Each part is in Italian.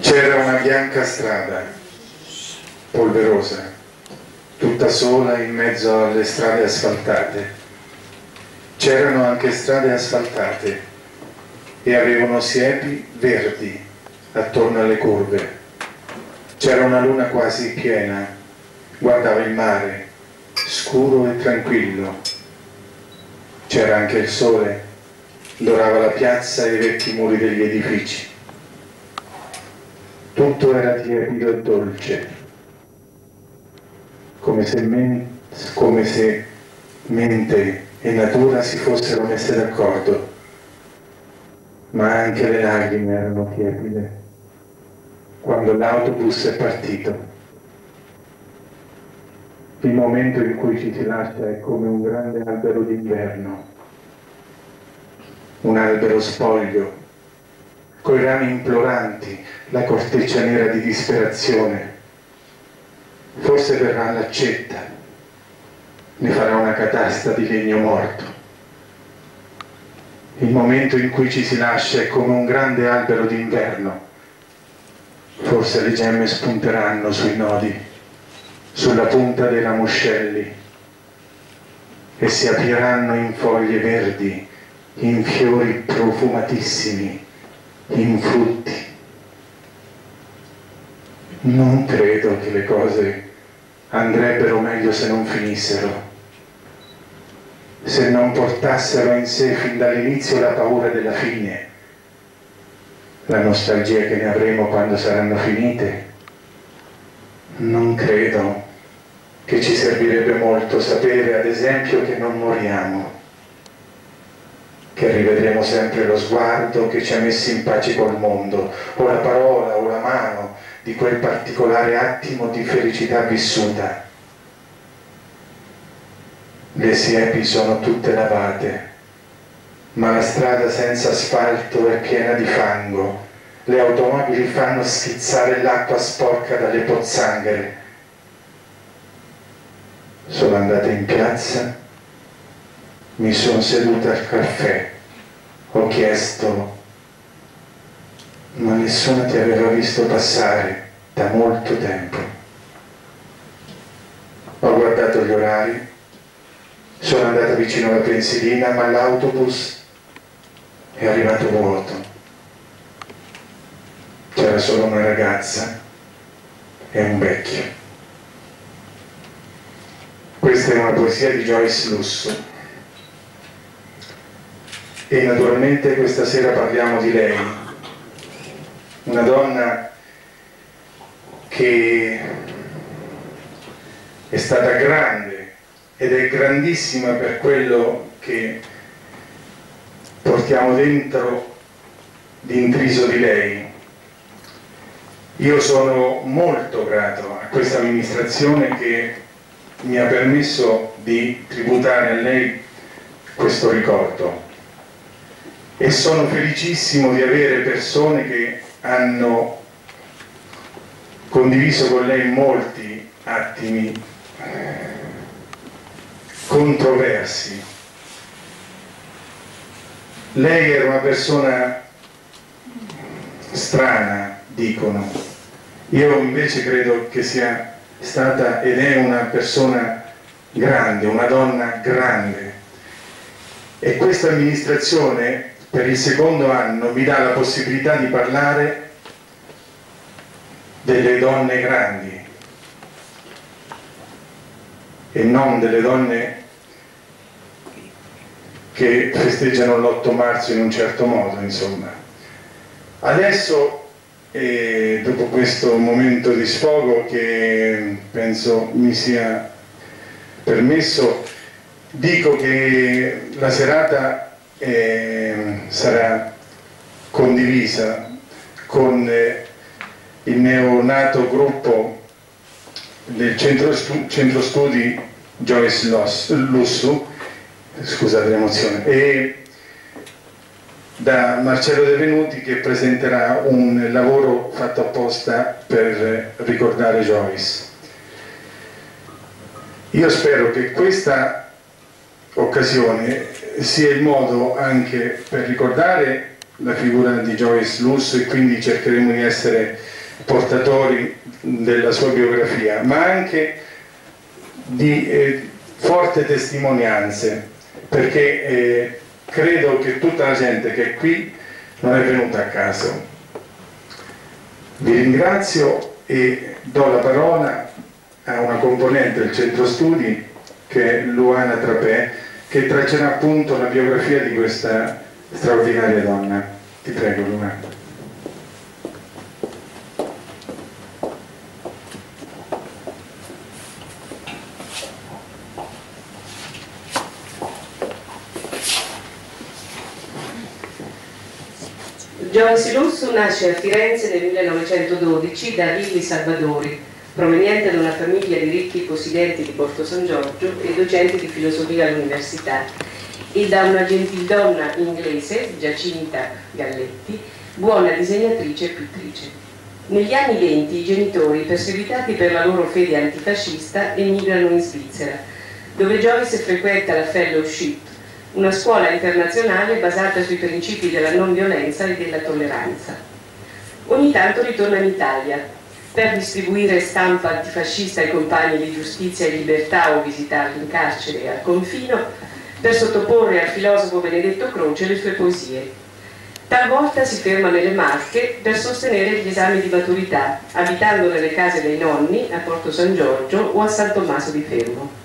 C'era una bianca strada, polverosa, tutta sola in mezzo alle strade asfaltate. C'erano anche strade asfaltate e avevano siepi verdi attorno alle curve. C'era una luna quasi piena, guardava il mare, scuro e tranquillo. C'era anche il sole, dorava la piazza e i vecchi muri degli edifici. Tutto era tiepido e dolce, come se mente e natura si fossero messe d'accordo, ma anche le lacrime erano tiepide quando l'autobus è partito. Il momento in cui ci si lascia è come un grande albero d'inverno, un albero spoglio, coi rami imploranti, la corteccia nera di disperazione. Forse verrà l'accetta, ne farà una catasta di legno morto. Il momento in cui ci si lascia è come un grande albero d'inverno. Forse le gemme spunteranno sui nodi, sulla punta dei ramoscelli, e si apriranno in foglie verdi, in fiori profumatissimi, in frutti. Non credo che le cose andrebbero meglio se non finissero, se non portassero in sé fin dall'inizio la paura della fine, la nostalgia che ne avremo quando saranno finite. Non credo che ci servirebbe molto sapere, ad esempio, che non moriamo, che rivedremo sempre lo sguardo che ci ha messi in pace col mondo, o la parola o la mano di quel particolare attimo di felicità vissuta. Le siepi sono tutte lavate, ma la strada senza asfalto è piena di fango, le automobili fanno schizzare l'acqua sporca dalle pozzanghere. Sono andata in piazza, mi sono seduta al caffè, ho chiesto, ma nessuno ti aveva visto passare da molto tempo. Ho guardato gli orari, sono andata vicino alla pensilina, ma l'autobus è arrivato vuoto. C'era solo una ragazza e un vecchio. Questa è una poesia di Joyce Lussu e naturalmente questa sera parliamo di lei, una donna che è stata grande ed è grandissima per quello che portiamo dentro d'intriso di lei. Io sono molto grato a questa amministrazione che mi ha permesso di tributare a lei questo ricordo e sono felicissimo di avere persone che hanno condiviso con lei molti attimi controversi. Lei era una persona strana, dicono. Io invece credo che sia stata ed è una persona grande, una donna grande. E questa amministrazione per il secondo anno mi dà la possibilità di parlare delle donne grandi e non delle donne che festeggiano l'8 marzo in un certo modo, insomma. Adesso, dopo questo momento di sfogo che penso mi sia permesso, dico che la serata sarà condivisa con il neonato gruppo del Centro Studi Joyce Lussu, scusate l'emozione, e da Marcello De Venuti, che presenterà un lavoro fatto apposta per ricordare Joyce. Io spero che questa occasione sia il modo anche per ricordare la figura di Joyce Lussu, e quindi cercheremo di essere portatori della sua biografia, ma anche di forti testimonianze, perché credo che tutta la gente che è qui non è venuta a caso. Vi ringrazio e do la parola a una componente del Centro Studi, che è Luana Trapé, che traccerà appunto la biografia di questa straordinaria donna. Ti prego, Luana. Joyce Lussu nasce a Firenze nel 1912 da Luisa di San Salvadori, proveniente da una famiglia di ricchi possidenti di Porto San Giorgio e docenti di filosofia all'università, e da una gentildonna inglese, Giacinta Galletti, buona disegnatrice e pittrice. Negli anni 20 i genitori, perseguitati per la loro fede antifascista, emigrano in Svizzera, dove Joyce frequenta la fellowship, una scuola internazionale basata sui principi della non violenza e della tolleranza. Ogni tanto ritorna in Italia per distribuire stampa antifascista ai compagni di Giustizia e Libertà, o visitarli in carcere e al confino, per sottoporre al filosofo Benedetto Croce le sue poesie. Talvolta si ferma nelle Marche per sostenere gli esami di maturità, abitando nelle case dei nonni a Porto San Giorgio o a San Tommaso di Fermo.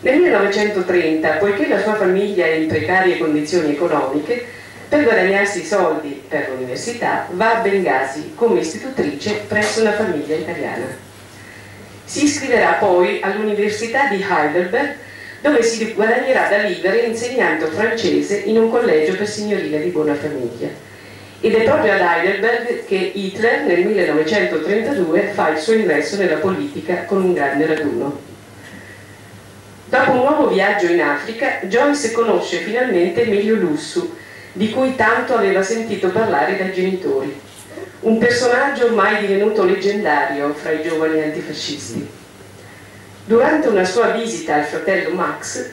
Nel 1930, poiché la sua famiglia è in precarie condizioni economiche, per guadagnarsi i soldi per l'università va a Bengasi come istitutrice presso una famiglia italiana. Si iscriverà poi all'Università di Heidelberg, dove si guadagnerà da vivere insegnando francese in un collegio per signorile di buona famiglia. Ed è proprio ad Heidelberg che Hitler nel 1932 fa il suo ingresso nella politica con un grande raduno. Dopo un nuovo viaggio in Africa, Joyce conosce finalmente Emilio Lussu, di cui tanto aveva sentito parlare dai genitori. Un personaggio ormai divenuto leggendario fra i giovani antifascisti. Durante una sua visita al fratello Max,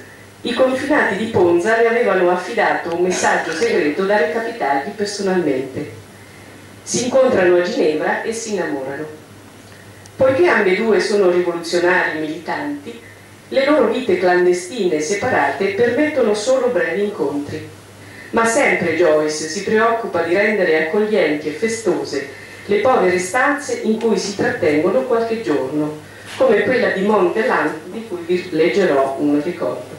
i confinati di Ponza le avevano affidato un messaggio segreto da recapitargli personalmente. Si incontrano a Ginevra e si innamorano. Poiché ambedue sono rivoluzionari militanti, le loro vite clandestine e separate permettono solo brevi incontri. Ma sempre Joyce si preoccupa di rendere accoglienti e festose le povere stanze in cui si trattengono qualche giorno, come quella di Montelandi, di cui vi leggerò un ricordo.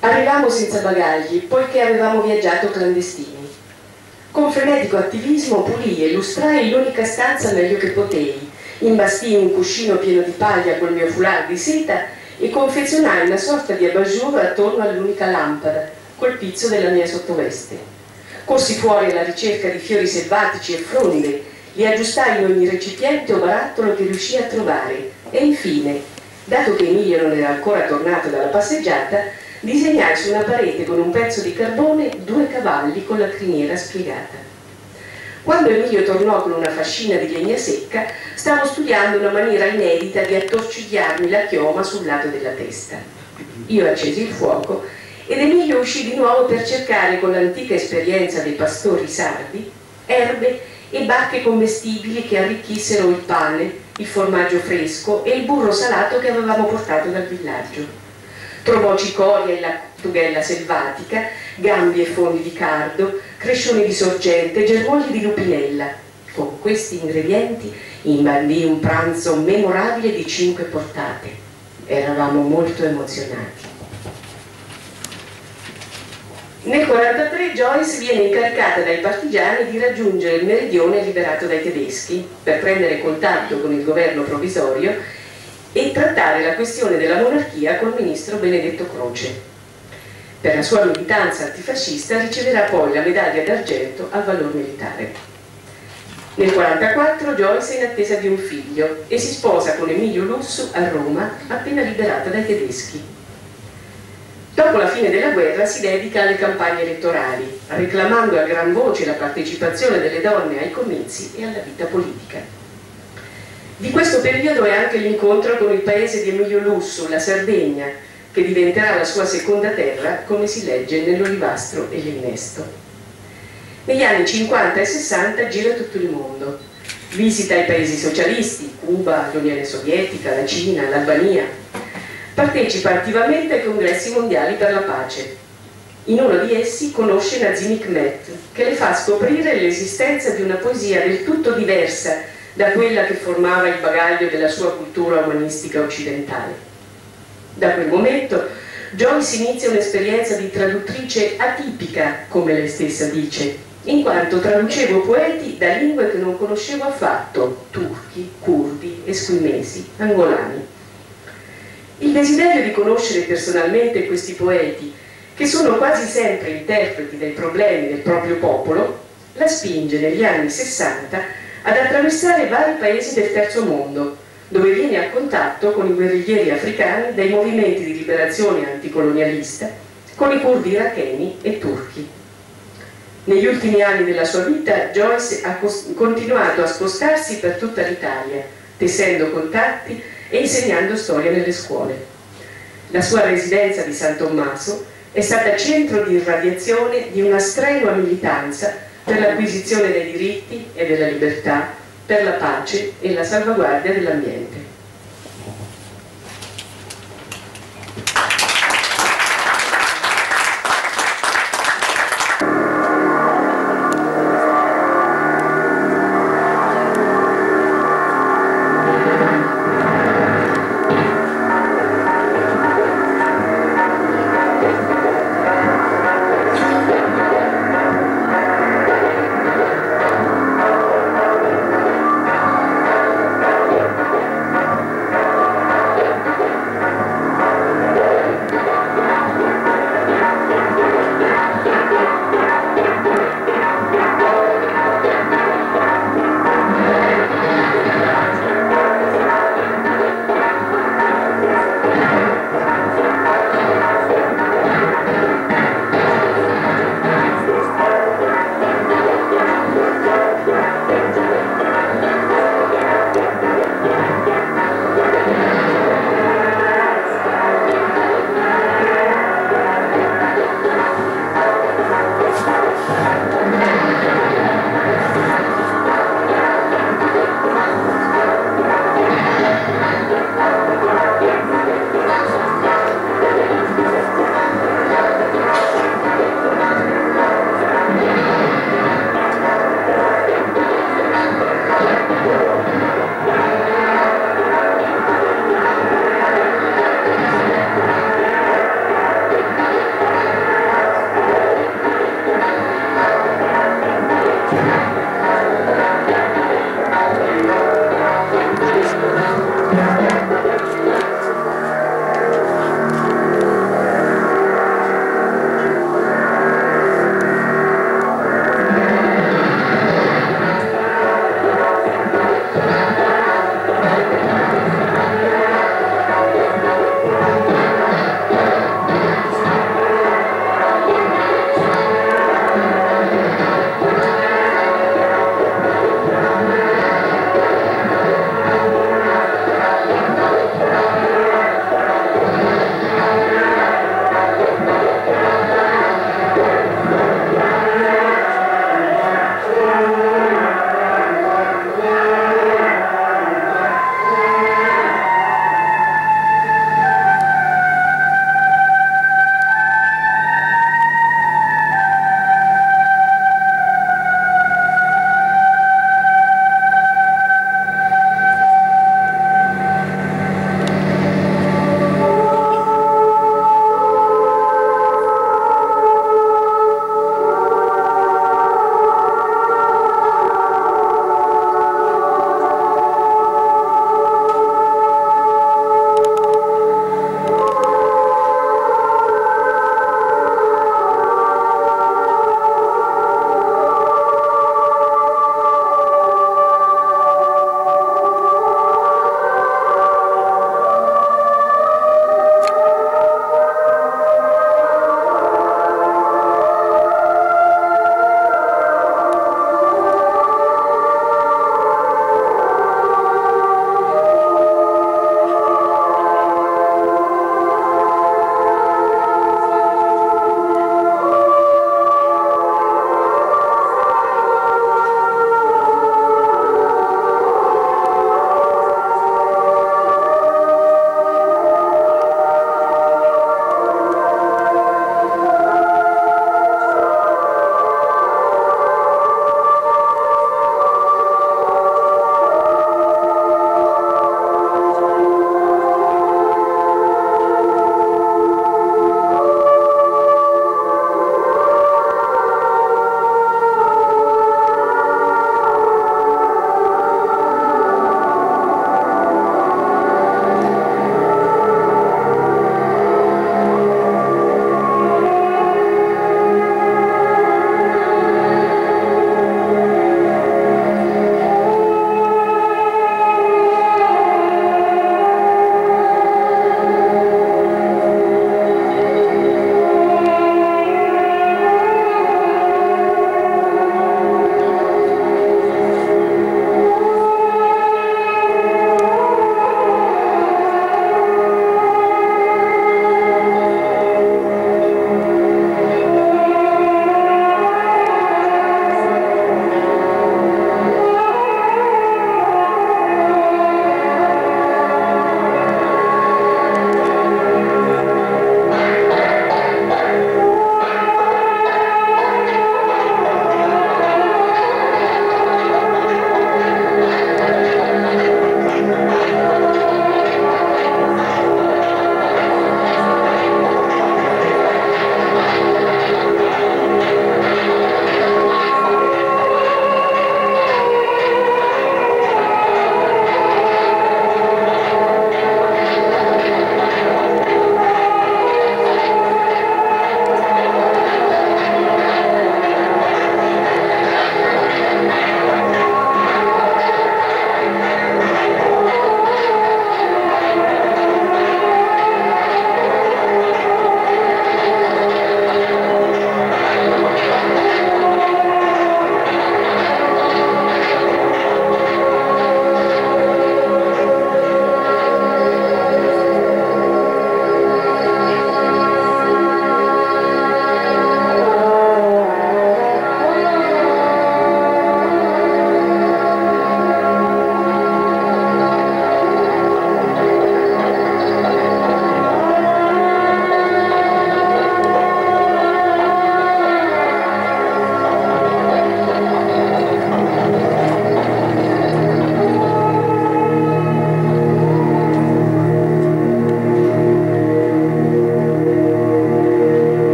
Arrivavamo senza bagagli, poiché avevamo viaggiato clandestini. Con frenetico attivismo pulii e lustrai l'unica stanza meglio che potei, imbastii un cuscino pieno di paglia col mio foulard di seta e confezionai una sorta di abajur attorno all'unica lampada, col pizzo della mia sottoveste. Corsi fuori alla ricerca di fiori selvatici e fronde, li aggiustai in ogni recipiente o barattolo che riuscii a trovare e infine, dato che Emilio non era ancora tornato dalla passeggiata, disegnai su una parete con un pezzo di carbone 2 cavalli con la criniera spiegata. Quando Emilio tornò con una fascina di legna secca, stavo studiando una maniera inedita di attorcigliarmi la chioma sul lato della testa. Io accesi il fuoco ed Emilio uscì di nuovo per cercare, con l'antica esperienza dei pastori sardi, erbe e bacche commestibili che arricchissero il pane, il formaggio fresco e il burro salato che avevamo portato dal villaggio. Trovò cicoria e lattughella selvatica, gambi e fondi di cardo, crescioni di sorgente, germogli di lupinella. Con questi ingredienti imbandì un pranzo memorabile di 5 portate. Eravamo molto emozionati. Nel 1943 Joyce viene incaricata dai partigiani di raggiungere il meridione liberato dai tedeschi per prendere contatto con il governo provvisorio e trattare la questione della monarchia col ministro Benedetto Croce. Per la sua militanza antifascista riceverà poi la medaglia d'argento al valor militare. Nel 1944 Joyce è in attesa di un figlio e si sposa con Emilio Lussu a Roma, appena liberata dai tedeschi. Dopo la fine della guerra si dedica alle campagne elettorali, reclamando a gran voce la partecipazione delle donne ai comizi e alla vita politica. Di questo periodo è anche l'incontro con il paese di Emilio Lussu, la Sardegna, che diventerà la sua seconda terra, come si legge nell'Olivastro e l'Innesto. Negli anni 50 e 60 gira tutto il mondo, visita i paesi socialisti, Cuba, l'Unione Sovietica, la Cina, l'Albania. Partecipa attivamente ai congressi mondiali per la pace. In uno di essi conosce Nazim Hikmet, che le fa scoprire l'esistenza di una poesia del tutto diversa da quella che formava il bagaglio della sua cultura umanistica occidentale. Da quel momento Joyce inizia un'esperienza di traduttrice atipica, come lei stessa dice, in quanto traducevo poeti da lingue che non conoscevo affatto, turchi, curdi, esquimesi, angolani. Il desiderio di conoscere personalmente questi poeti, che sono quasi sempre interpreti dei problemi del proprio popolo, la spinge negli anni 60 ad attraversare vari paesi del terzo mondo, dove viene a contatto con i guerriglieri africani dei movimenti di liberazione anticolonialista, con i curdi iracheni e turchi. Negli ultimi anni della sua vita Joyce ha continuato a spostarsi per tutta l'Italia, tessendo contatti e insegnando storia nelle scuole. La sua residenza di San Tommaso è stata centro di irradiazione di una strenua militanza per l'acquisizione dei diritti e della libertà, per la pace e la salvaguardia dell'ambiente.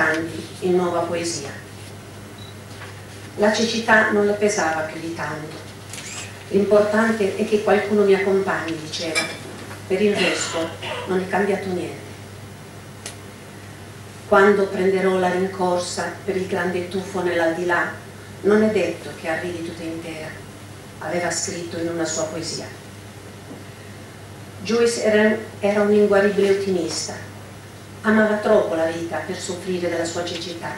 canti in nuova poesia. La cecità non le pesava più di tanto. L'importante è che qualcuno mi accompagni, diceva, per il resto non è cambiato niente. Quando prenderò la rincorsa per il grande tuffo nell'aldilà, non è detto che arrivi tutta intera, aveva scritto in una sua poesia. Joyce era un inguaribile ottimista, amava troppo la vita per soffrire della sua cecità,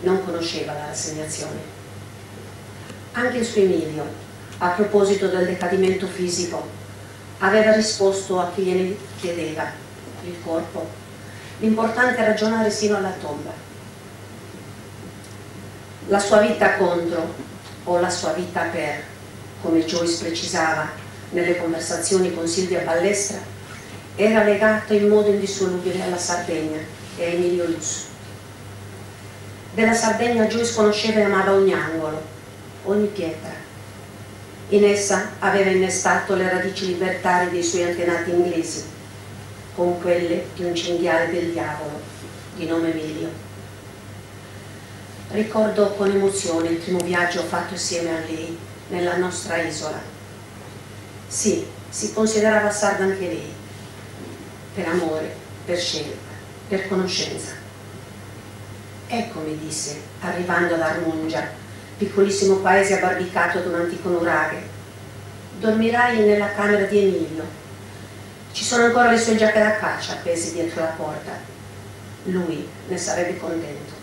non conosceva la rassegnazione. Anche il suo Emilio, a proposito del decadimento fisico, aveva risposto a chi gliene chiedeva il corpo. L'importante è ragionare sino alla tomba. La sua vita contro, o la sua vita per, come Joyce precisava nelle conversazioni con Silvia Ballestra, era legata in modo indissolubile alla Sardegna e a Emilio Lussu. Della Sardegna Joyce conosceva e amava ogni angolo, ogni pietra. In essa aveva innestato le radici libertarie dei suoi antenati inglesi, con quelle di un cinghiale del diavolo, di nome Emilio. Ricordo con emozione il primo viaggio fatto insieme a lei nella nostra isola. Sì, si considerava sarda anche lei, per amore, per scelta, per conoscenza. Ecco, mi disse, arrivando ad Armungia, piccolissimo paese abbarbicato ad un antico nuraghe. Dormirai nella camera di Emilio. Ci sono ancora le sue giacche da caccia appese dietro la porta. Lui ne sarebbe contento.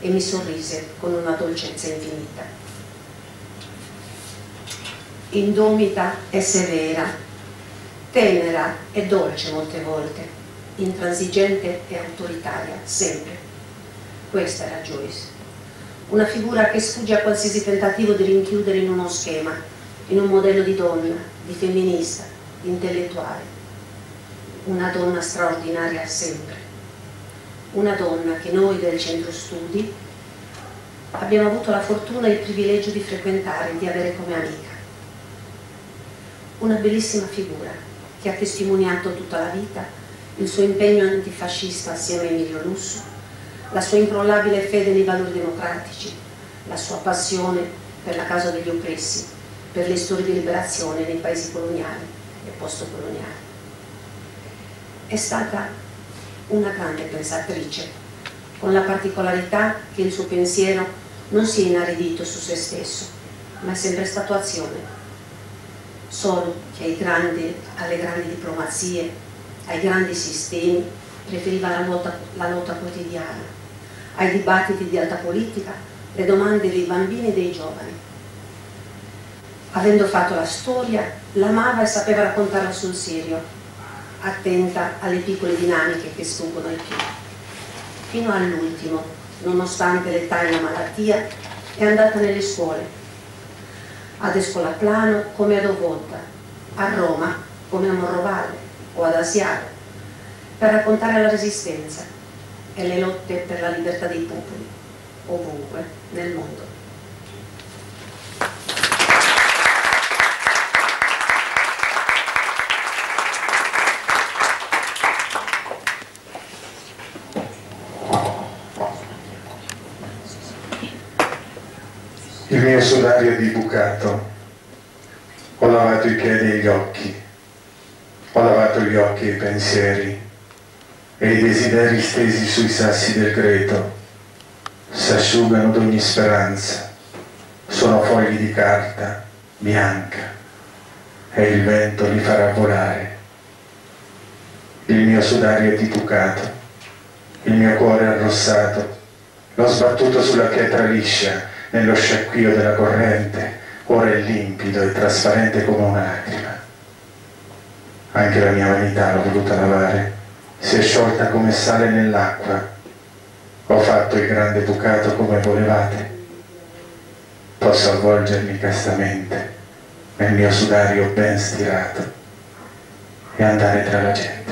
E mi sorrise con una dolcezza infinita. Indomita e severa, tenera e dolce molte volte, intransigente e autoritaria, sempre. Questa era Joyce. Una figura che sfugge a qualsiasi tentativo di rinchiudere in uno schema, in un modello di donna, di femminista, di intellettuale. Una donna straordinaria sempre, una donna che noi del Centro Studi abbiamo avuto la fortuna e il privilegio di frequentare, di avere come amica. Una bellissima figura che ha testimoniato tutta la vita il suo impegno antifascista assieme a Emilio Lussu, la sua incrollabile fede nei valori democratici, la sua passione per la causa degli oppressi, per le storie di liberazione nei paesi coloniali e post-coloniali. È stata una grande pensatrice, con la particolarità che il suo pensiero non si è inaridito su se stesso, ma è sempre stato azione. Solo che alle grandi diplomazie, ai grandi sistemi, preferiva la lotta quotidiana, ai dibattiti di alta politica, le domande dei bambini e dei giovani. Avendo fatto la storia, l'amava e sapeva raccontarla sul serio, attenta alle piccole dinamiche che sfuggono ai più. Fino all'ultimo, nonostante l'età e la malattia, è andata nelle scuole, ad Escolaplano come a Dovolta, a Roma come a Morrovalle o ad Asiago, per raccontare la resistenza e le lotte per la libertà dei popoli, ovunque nel mondo. Il mio solario è bibucato, ho lavato i piedi e gli occhi, ho lavato gli occhi e i pensieri e i desideri stesi sui sassi del greto, s'asciugano d'ogni speranza, sono fogli di carta bianca e il vento li farà volare. Il mio sudario è bibucato, il mio cuore arrossato, l'ho sbattuto sulla pietra liscia, nello sciacquio della corrente, ora è limpido e trasparente come un'acrima. Anche la mia vanità l'ho voluta lavare, si è sciolta come sale nell'acqua. Ho fatto il grande bucato come volevate. Posso avvolgermi castamente nel mio sudario ben stirato e andare tra la gente.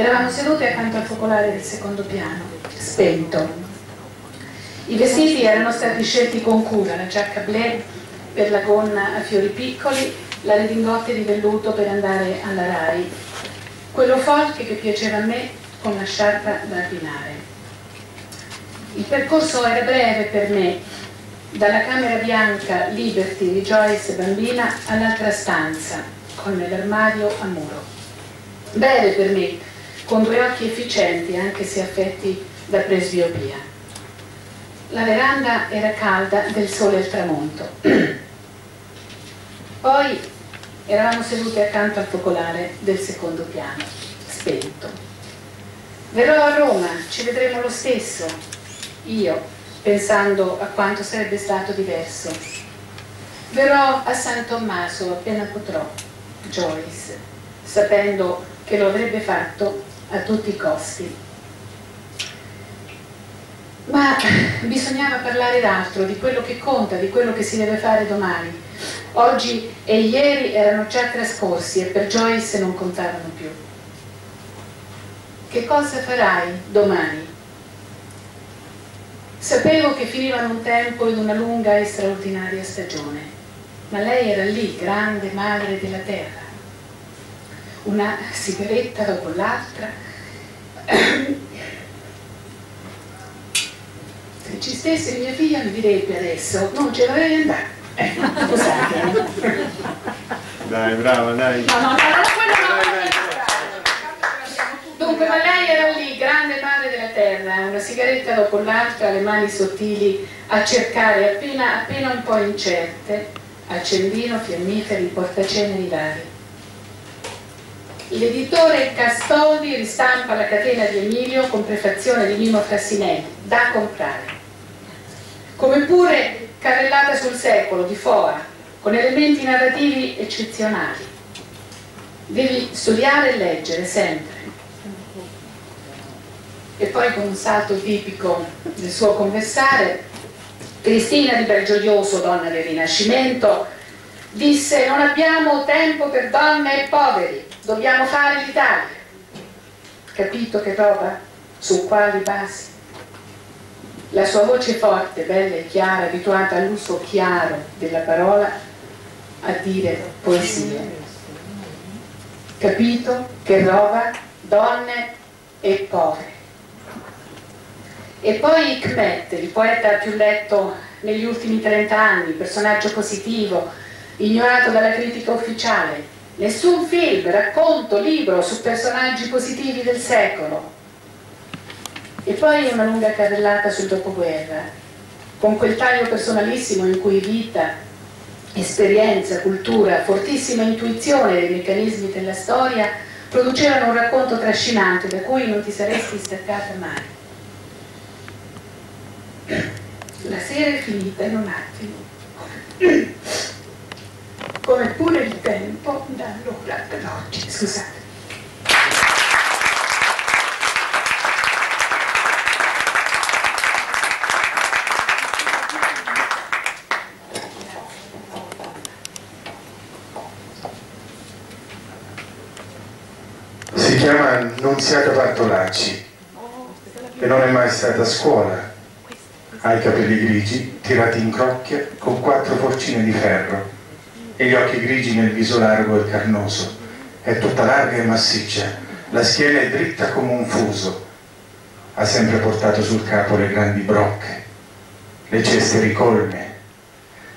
Eravamo seduti accanto al focolare del secondo piano, spento. I vestiti erano stati scelti con cura, la giacca bleu per la gonna a fiori piccoli, la redingote di velluto per andare alla Rai, quello folche che piaceva a me con la sciarpa da abbinare. Il percorso era breve per me, dalla camera bianca Liberty di Joyce bambina all'altra stanza, con l'armadio a muro. Breve per me, con due occhi efficienti anche se affetti da presbiopia. La veranda era calda del sole al tramonto. Poi eravamo seduti accanto al focolare del secondo piano, spento. Verrò a Roma, ci vedremo lo stesso. Io, pensando a quanto sarebbe stato diverso. Verrò a San Tommaso appena potrò, Joyce, sapendo che lo avrebbe fatto a tutti i costi. Ma bisognava parlare d'altro, di quello che conta, di quello che si deve fare domani. Oggi e ieri erano già trascorsi e per Joyce non contavano più. Che cosa farai domani? Sapevo che finivano un tempo ed una lunga e straordinaria stagione, ma lei era lì, grande madre della terra. Una sigaretta dopo l'altra. Se ci stesse mia figlia mi direbbe adesso, non ce la vorrei andare. Scusate. Dai, brava, dai. No, Dunque, ma lei era lì, grande madre della terra, una sigaretta dopo l'altra, le mani sottili, a cercare appena un po' incerte, accendino, fiammiferi, portaceneri vari. L'editore Castodi ristampa La catena di Emilio con prefazione di Mimo Frassinelli, da comprare. Come pure Carrellata sul secolo di Foa, con elementi narrativi eccezionali. Devi studiare e leggere sempre. E poi con un salto tipico del suo conversare, Cristina di Belgiojoso, donna del Rinascimento, disse: non abbiamo tempo per donne e poveri, dobbiamo fare l'Italia. Capito che roba? Su quali basi? La sua voce forte, bella e chiara, abituata all'uso chiaro della parola, a dire poesia. Capito che roba? Donne e poveri. E poi Hikmet, il poeta più letto negli ultimi 30 anni, personaggio positivo, ignorato dalla critica ufficiale. Nessun film, racconto, libro su personaggi positivi del secolo. E poi una lunga carrellata sul dopoguerra, con quel taglio personalissimo in cui vita, esperienza, cultura, fortissima intuizione dei meccanismi della storia producevano un racconto trascinante da cui non ti saresti staccata mai. La sera è finita in un attimo, come pure il tempo dall'ora dell'oggi. Scusate. Si chiama Nunziata Bartolacci e non è mai stata a scuola. Ha i capelli grigi, tirati in crocchia, con 4 forcine di ferro e gli occhi grigi nel viso largo e carnoso. È tutta larga e massiccia, la schiena è dritta come un fuso. Ha sempre portato sul capo le grandi brocche, le ceste ricolme.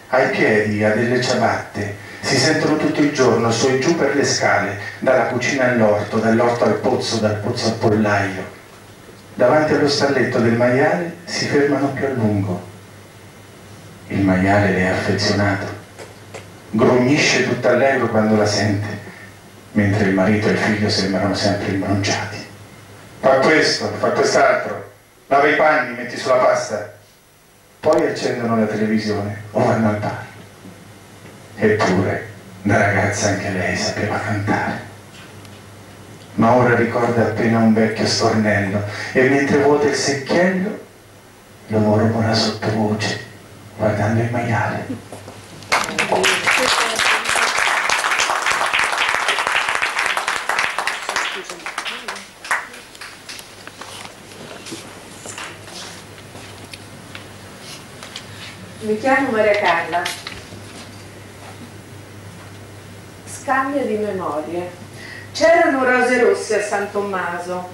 Ai piedi ha delle ciabatte, si sentono tutto il giorno su e giù per le scale, dalla cucina all'orto, dall'orto al pozzo, dal pozzo al pollaio. Davanti allo stalletto del maiale si fermano più a lungo. Il maiale le è affezionato, grugnisce tutta l'ego quando la sente, mentre il marito e il figlio sembrano sempre imbronciati. Fa questo, fa quest'altro, lava i panni, metti sulla pasta. Poi accendono la televisione o vanno al bar. Eppure, da ragazza anche lei sapeva cantare. Ma ora ricorda appena un vecchio stornello e mentre vuota il secchiello lo mormora sottovoce guardando il maiale. Mi chiamo Maria Carla. Scambio di memorie. C'erano rose rosse a San Tommaso.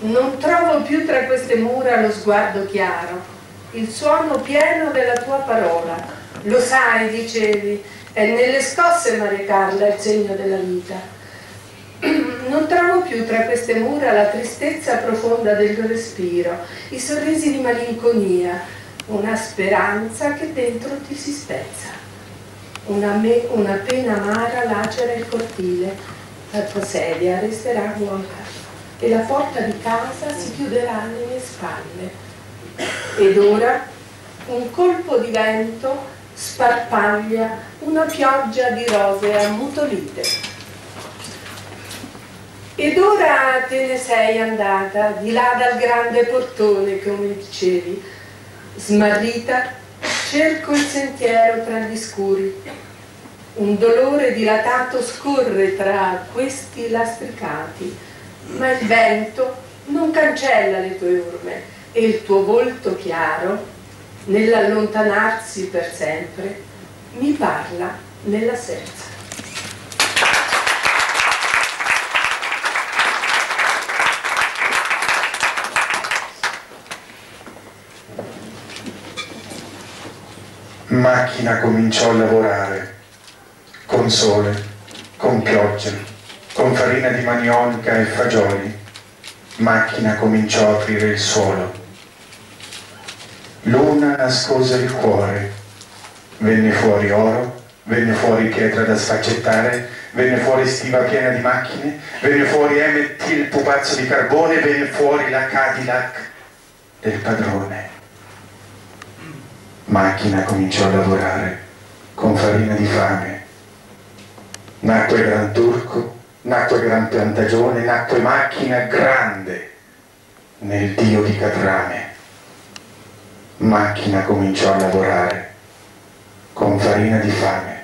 Non trovo più tra queste mura lo sguardo chiaro, il suono pieno della tua parola. Lo sai, dicevi, è nelle scosse, Maria Carla, il segno della vita. Non trovo più tra queste mura la tristezza profonda del tuo respiro, i sorrisi di malinconia, una speranza che dentro ti si spezza. Una pena amara lacera il cortile, la tua sedia resterà vuota e la porta di casa si chiuderà alle mie spalle. Ed ora un colpo di vento sparpaglia una pioggia di rose ammutolite. Ed ora te ne sei andata di là dal grande portone, come dicevi. Smarrita cerco il sentiero tra gli scuri. Un dolore dilatato scorre tra questi lastricati, ma il vento non cancella le tue orme e il tuo volto chiaro, nell'allontanarsi per sempre, mi parla nella serza. In macchina cominciò a lavorare, con sole, con pioggia, con farina di manioca e fagioli. Macchina cominciò a aprire il suolo. Luna nascose il cuore, venne fuori oro, venne fuori pietra da sfaccettare, venne fuori stiva piena di macchine, venne fuori MT il pupazzo di carbone, venne fuori la Cadillac del padrone. Macchina cominciò a lavorare, con farina di fame. Nacque Gran Turco, nacque Gran Piantagione, nacque Macchina Grande nel dio di Catrame. Macchina cominciò a lavorare, con farina di fame.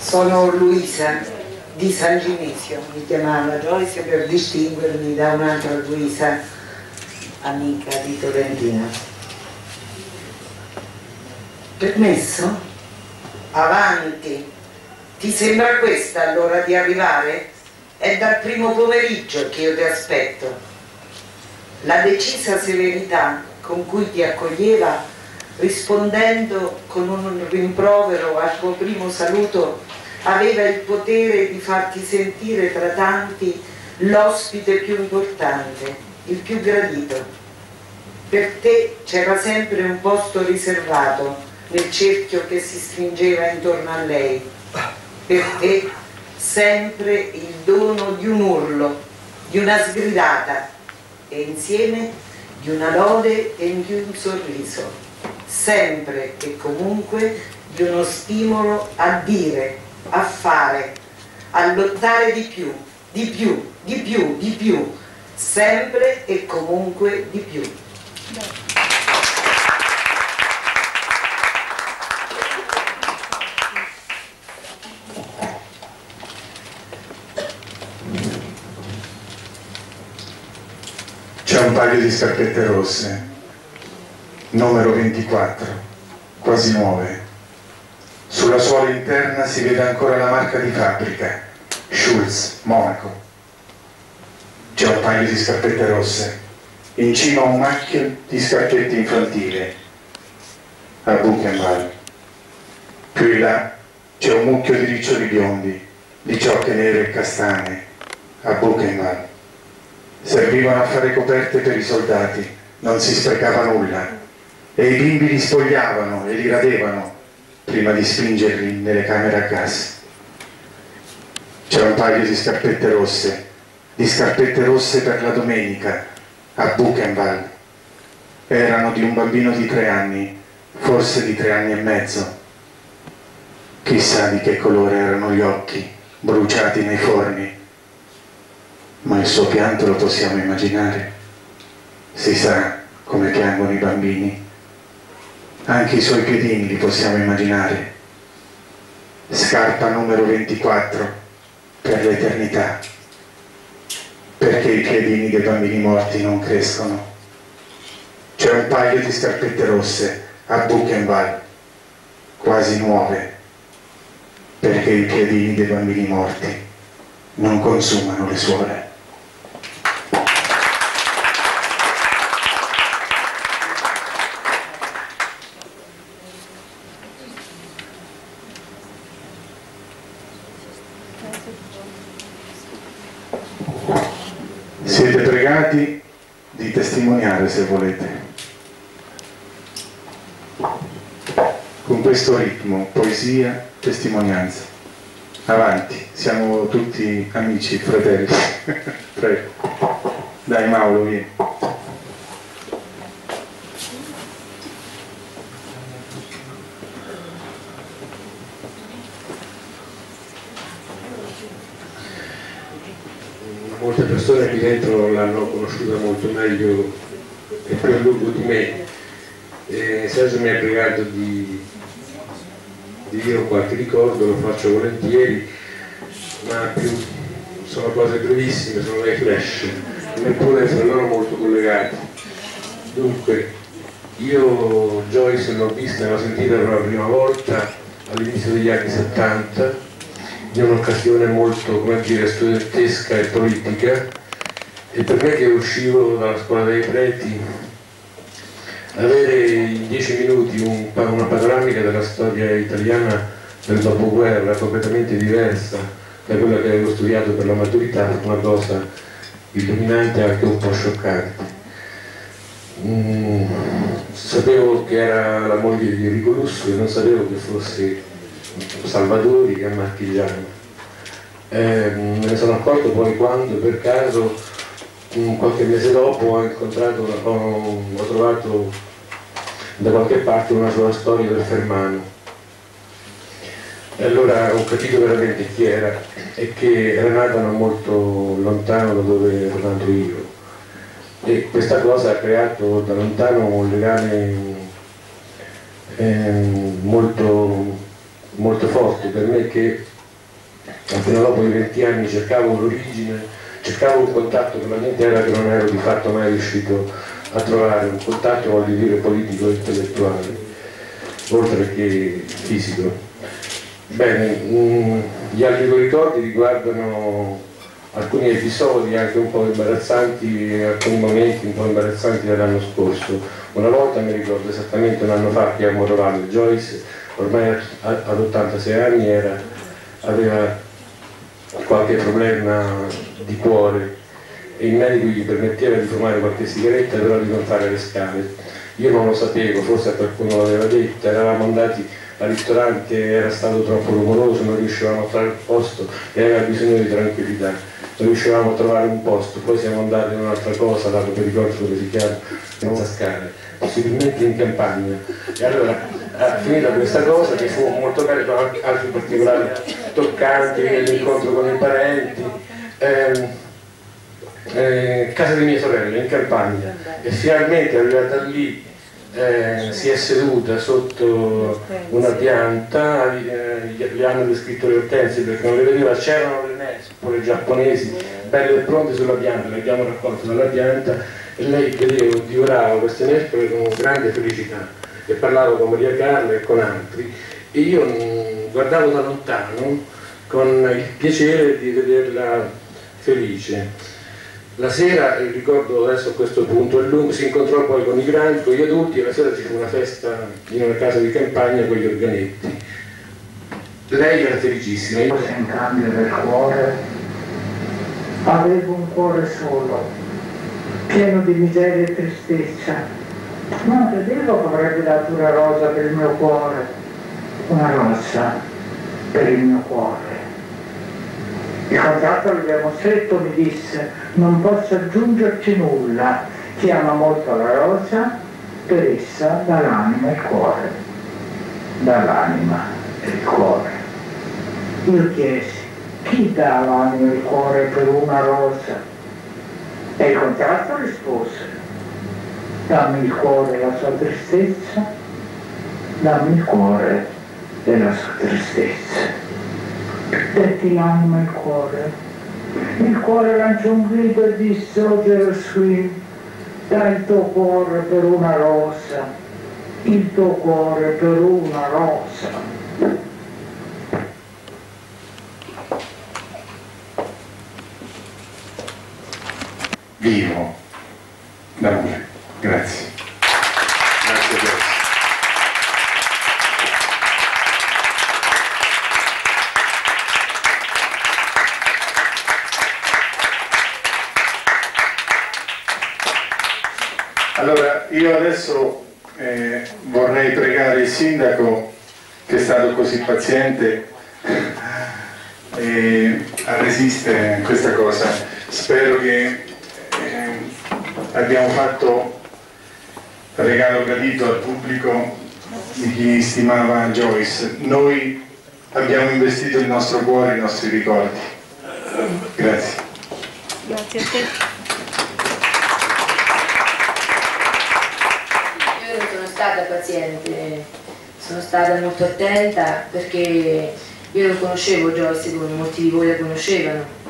Sono Luisa di San Ginesio, mi chiamava Joyce per distinguermi da un'altra Luisa, amica di Torrentino. Permesso? Avanti, ti sembra questa l'ora di arrivare? È dal primo pomeriggio che io ti aspetto. La decisa severità con cui ti accoglieva, rispondendo con un rimprovero al tuo primo saluto, aveva il potere di farti sentire tra tanti l'ospite più importante, il più gradito. Per te c'era sempre un posto riservato nel cerchio che si stringeva intorno a lei, per te sempre il dono di un urlo, di una sgridata e insieme di una lode e di un sorriso, sempre e comunque di uno stimolo a dire, a fare, a lottare di più, di più, di più, di più, sempre e comunque di più. Un paio di scarpette rosse, numero 24, quasi nuove. Sulla suola interna si vede ancora la marca di fabbrica, Schulz, Monaco. C'è un paio di scarpette rosse, in cima a un marchio di scarpette infantile, a Buchenwald. Più in là c'è un mucchio di riccioli biondi, di ciocche nere e castane, a Buchenwald. Servivano a fare coperte per i soldati, non si sprecava nulla, e i bimbi li spogliavano e li radevano prima di spingerli nelle camere a gas. C'era un paio di scarpette rosse per la domenica, a Buchenwald. Erano di un bambino di 3 anni, forse di 3 anni e mezzo. Chissà di che colore erano gli occhi, bruciati nei forni. Ma il suo pianto lo possiamo immaginare. Si sa come piangono i bambini. Anche i suoi piedini li possiamo immaginare. scarpa numero 24 per l'eternità, perché i piedini dei bambini morti non crescono. C'è un paio di scarpette rosse a Buchenwald, quasi nuove, perché i piedini dei bambini morti non consumano le suole. Siete pregati di testimoniare, se volete. Con questo ritmo, poesia, testimonianza. Avanti, siamo tutti amici, fratelli. Prego. Dai Mauro, vieni. Molte persone qui dentro l'hanno conosciuta molto meglio e più a lungo di me. Sergio mi ha pregato di dire qualche ricordo, lo faccio volentieri, ma più sono cose brevissime, sono dei flash, neppure fra loro molto collegati. Dunque, io Joyce l'ho vista e l'ho sentita per la prima volta all'inizio degli anni 70, in un'occasione molto, come dire, studentesca e politica, e per me che uscivo dalla scuola dei preti, avere in 10 minuti una panoramica della storia italiana del dopoguerra completamente diversa da quella che avevo studiato per la maturità è una cosa illuminante e anche un po' scioccante. Sapevo che era la moglie di Emilio Lussu e non sapevo che fosse Salvadori e Marchigiano. Me ne sono accorto poi quando per caso qualche mese dopo ho trovato da qualche parte una sua storia del Fermano, e allora ho capito veramente chi era e che era nata non molto lontano da dove ero nato io, e questa cosa ha creato da lontano un legame molto forte per me, che appena dopo i 20 anni cercavo l'origine, cercavo un contatto con la mia terra che non ero di fatto mai riuscito a trovare, un contatto, voglio dire, politico e intellettuale, oltre che fisico. Bene, gli altri ricordi riguardano alcuni episodi anche un po' imbarazzanti, alcuni momenti un po' imbarazzanti dell'anno scorso. Una volta, mi ricordo esattamente un anno fa, che a Morrovalle Joyce, ormai ad 86 anni, aveva qualche problema di cuore e il medico gli permetteva di fumare qualche sigaretta, però di non fare le scale. Io non lo sapevo, forse qualcuno l'aveva detto, eravamo andati al ristorante, era stato troppo rumoroso, non riuscivamo a trovare un posto e aveva bisogno di tranquillità, non riuscivamo a trovare un posto, poi siamo andati in un'altra cosa, dato che ricordo come si chiama, senza scale, possibilmente in campagna. E allora ha finito questa cosa che fu molto carina, anche in particolare toccante, l'incontro con i parenti, casa di mia sorella in campagna, e finalmente arrivata lì si è seduta sotto una pianta, gli hanno descritto le ortensie perché non le vedeva, c'erano le nespole giapponesi belle e pronte sulla pianta, le abbiamo raccolte dalla pianta e lei, credevo, divorava queste nespole con grande felicità. E parlavo con Maria Carla e con altri, e io guardavo da lontano con il piacere di vederla felice. La sera, ricordo adesso a questo punto, è lungo, si incontrò poi con i grandi, con gli adulti, e la sera ci fu una festa in una casa di campagna con gli organetti. Lei era felicissima. Io entrambi del cuore, avevo un cuore solo, pieno di miseria e tristezza. Non credevo che avrebbe dato una rosa per il mio cuore, una rosa per il mio cuore. Il contratto che abbiamo stretto mi disse: non posso aggiungerci nulla, chi ama molto la rosa, per essa dà l'anima e il cuore. Dall'anima e il cuore. Io chiesi: chi dà l'anima e il cuore per una rosa? E il contratto rispose: dammi il cuore della sua tristezza, dammi il cuore della sua tristezza. detti l'anima e il cuore. Il cuore lanciò un grido e disse: "Oh Gesù, dai il tuo cuore per una rosa, il tuo cuore per una rosa". Vivo da me. Grazie. Grazie a te. Allora, io adesso vorrei pregare il sindaco, che è stato così paziente a resistere a questa cosa. Spero che abbiamo fatto regalo gradito al pubblico di chi stimava Joyce. Noi abbiamo investito il nostro cuore e i nostri ricordi. Grazie. Grazie a te. Io non sono stata paziente, sono stata molto attenta, perché io non conoscevo Joyce come molti di voi la conoscevano.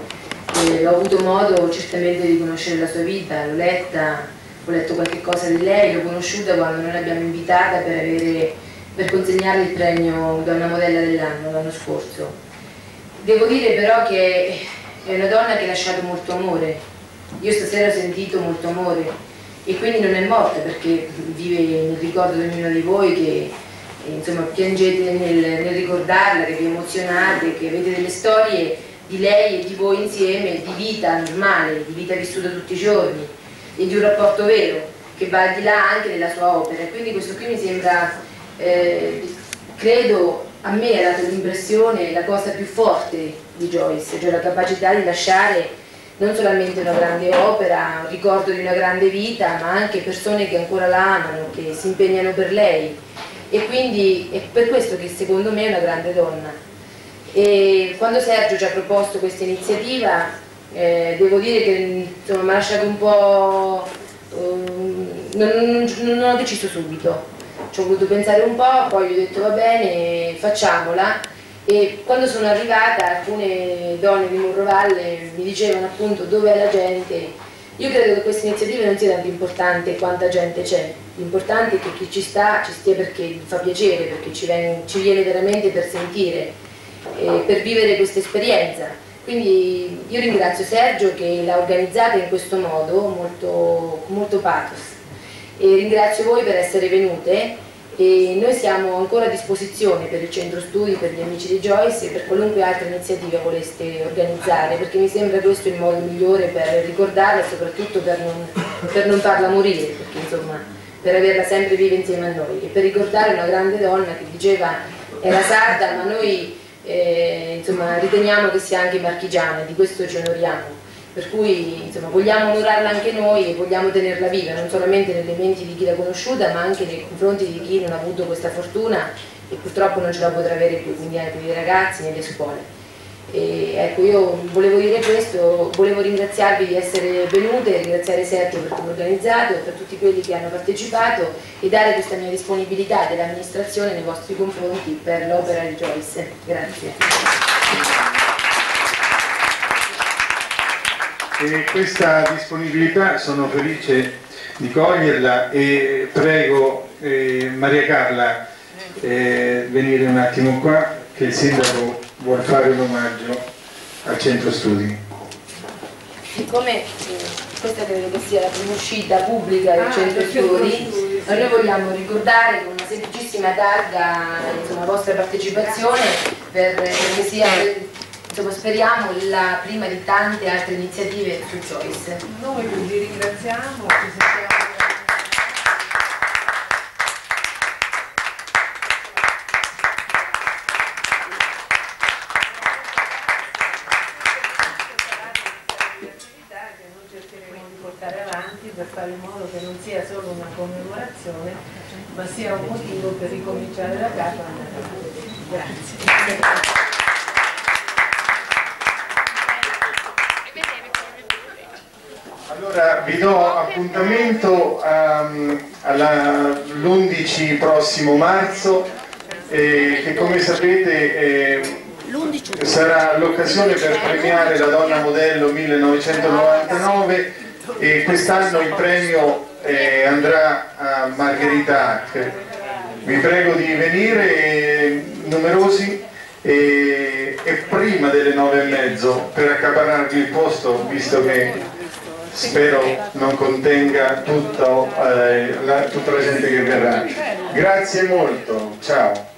Ho avuto modo certamente di conoscere la sua vita, l'ho letta, ho letto qualche cosa di lei, l'ho conosciuta quando noi l'abbiamo invitata per consegnarle il premio Donna Modella dell'anno l'anno scorso. Devo dire però che è una donna che ha lasciato molto amore, io stasera ho sentito molto amore e quindi non è morta, perché vive nel ricordo di ognuno di voi che insomma piangete nel ricordarla, che vi emozionate, che avete delle storie di lei e di voi insieme, di vita normale, di vita vissuta tutti i giorni e di un rapporto vero che va al di là anche della sua opera. Quindi questo qui mi sembra, credo, a me ha dato l'impressione, la cosa più forte di Joyce, cioè la capacità di lasciare non solamente una grande opera, un ricordo di una grande vita, ma anche persone che ancora la amano, che si impegnano per lei, e quindi è per questo che secondo me è una grande donna. E quando Sergio ci ha proposto questa iniziativa, devo dire che mi ha lasciato un po'... non ho deciso subito, ci ho voluto pensare un po', poi gli ho detto va bene, facciamola. E quando sono arrivata, alcune donne di Morrovalle mi dicevano appunto dov'è la gente. Io credo che questa iniziativa non sia tanto importante quanta gente c'è, l'importante è che chi ci sta ci stia perché gli fa piacere, perché ci viene veramente per sentire, per vivere questa esperienza. Quindi io ringrazio Sergio che l'ha organizzata in questo modo molto, molto pathos, e ringrazio voi per essere venute, e noi siamo ancora a disposizione per il centro studi, per gli amici di Joyce e per qualunque altra iniziativa voleste organizzare, perché mi sembra questo il modo migliore per ricordarla e soprattutto per non farla morire, perché insomma per averla sempre viva insieme a noi e per ricordare una grande donna che diceva era sarda, ma noi insomma riteniamo che sia anche marchigiana, di questo ci onoriamo, per cui insomma vogliamo onorarla anche noi e vogliamo tenerla viva non solamente nelle menti di chi l'ha conosciuta, ma anche nei confronti di chi non ha avuto questa fortuna e purtroppo non ce la potrà avere più, quindi anche dei ragazzi nelle scuole. E, ecco, io volevo dire questo, volevo ringraziarvi di essere venute, ringraziare Sergio per come organizzato, per tutti quelli che hanno partecipato, e dare questa mia disponibilità dell'amministrazione nei vostri confronti per l'opera di Joyce. Grazie. E questa disponibilità sono felice di coglierla, e prego Maria Carla venire un attimo qua, che il sindaco vuol fare un omaggio al centro studi. Siccome questa credo che sia la prima uscita pubblica del centro studi, noi vogliamo ricordare con una semplicissima targa la vostra partecipazione, perché sia, insomma, speriamo, la prima di tante altre iniziative su Joyce. Noi vi ringraziamo, ci sentiamo. In modo che non sia solo una commemorazione, ma sia un motivo per ricominciare da capo. Grazie. Allora vi do appuntamento all'11 prossimo marzo, che come sapete sarà l'occasione per premiare la donna modello 1999 e quest'anno il premio andrà a Margherita Hack. Vi prego di venire numerosi e prima delle 9:30 per accaparrarvi il posto, visto che spero non contenga tutta la gente che verrà. Grazie molto, ciao.